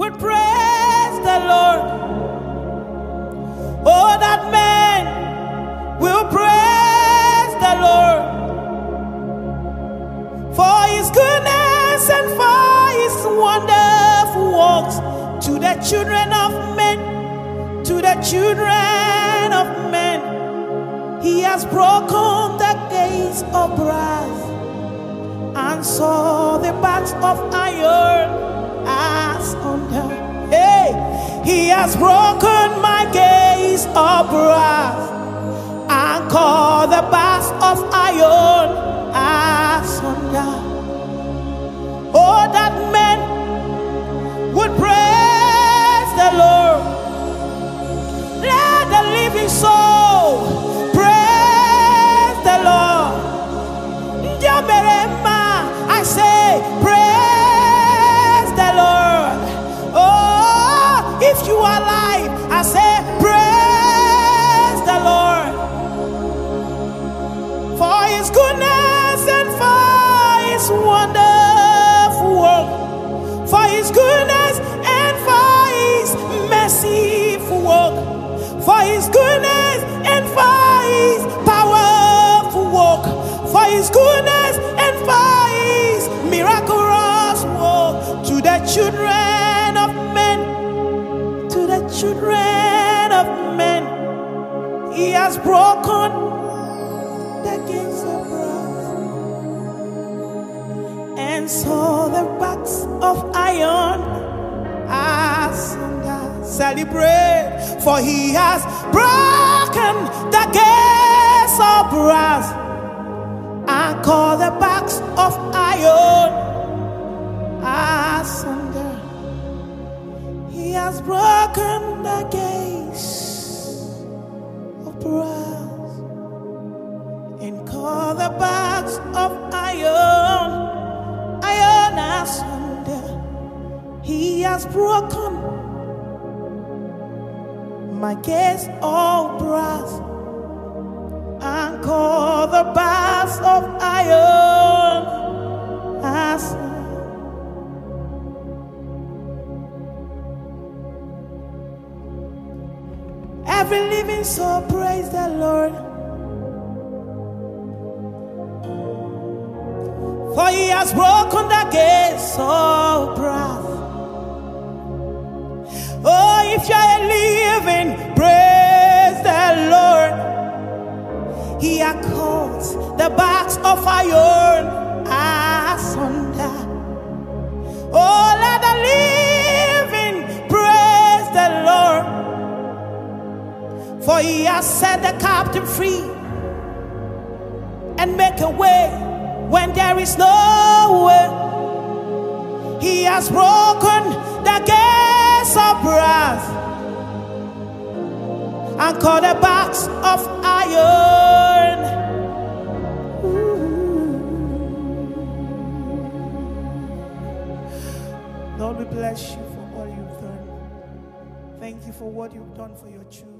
will praise the Lord. Oh, that men will praise the Lord for his goodness and for his wonderful works to the children of men, to the children of men. He has broken the gates of brass and saw the bars of iron as under. Hey, he has broken my gates of brass and called the bars of iron as under. Oh, that men would praise the Lord. Let the living soul praise the Lord. I say, praise the Lord. Oh, if you are alive, I say, praise the Lord for his goodness and for his wonderful work, for his goodness and for his merciful work, for his goodness and for his powerful work, for his goodness and for his miraculous work to the children of men, to the children of men. He has broken the gates of brass and saw the bars of iron asunder. Celebrate, for he has broken the gates of brass and call the bars of iron asunder. He has broken the gates of brass and called the bars of iron asunder. He has broken my gates of brass and call the bars of iron asunder. Every living soul praise the Lord, for he has broken the gates of brass. Oh, if you are living, praise the Lord. He had caught the bars of iron asunder. Oh, let the living praise the Lord, for he has set the captive free and make a way when there is no way. He has broken the gates of brass and call the bars of iron. Ooh. Lord, we bless you for all you've done. Thank you for what you've done for your children.